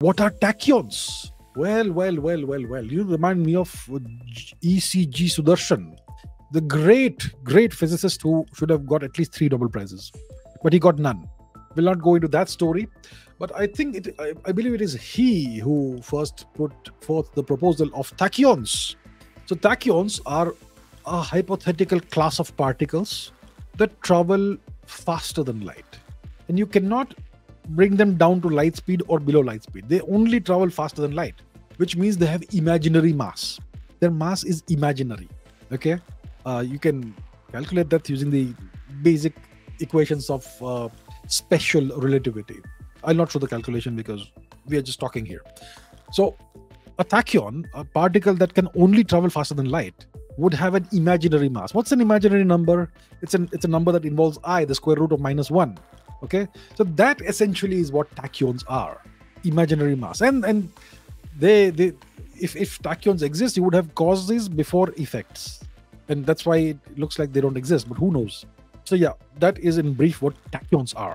What are tachyons? Well, you remind me of ECG Sudarshan, the great physicist who should have got at least 3 Nobel Prizes, but he got none. Will not go into that story, but I think I believe it is he who first put forth the proposal of tachyons. So tachyons are a hypothetical class of particles that travel faster than light, and you cannot bring them down to light speed or below light speed. They only travel faster than light, which means they have imaginary mass. Their mass is imaginary. Okay, you can calculate that using the basic equations of special relativity. I'll not show the calculation because we are just talking here. So a tachyon, a particle that can only travel faster than light, would have an imaginary mass. What's an imaginary number? It's a number that involves I, the square root of -1. Okay, so that essentially is what tachyons are, imaginary mass. And they if tachyons exist, you would have causes before effects, and that's why it looks like they don't exist, but who knows. So yeah, that is in brief what tachyons are.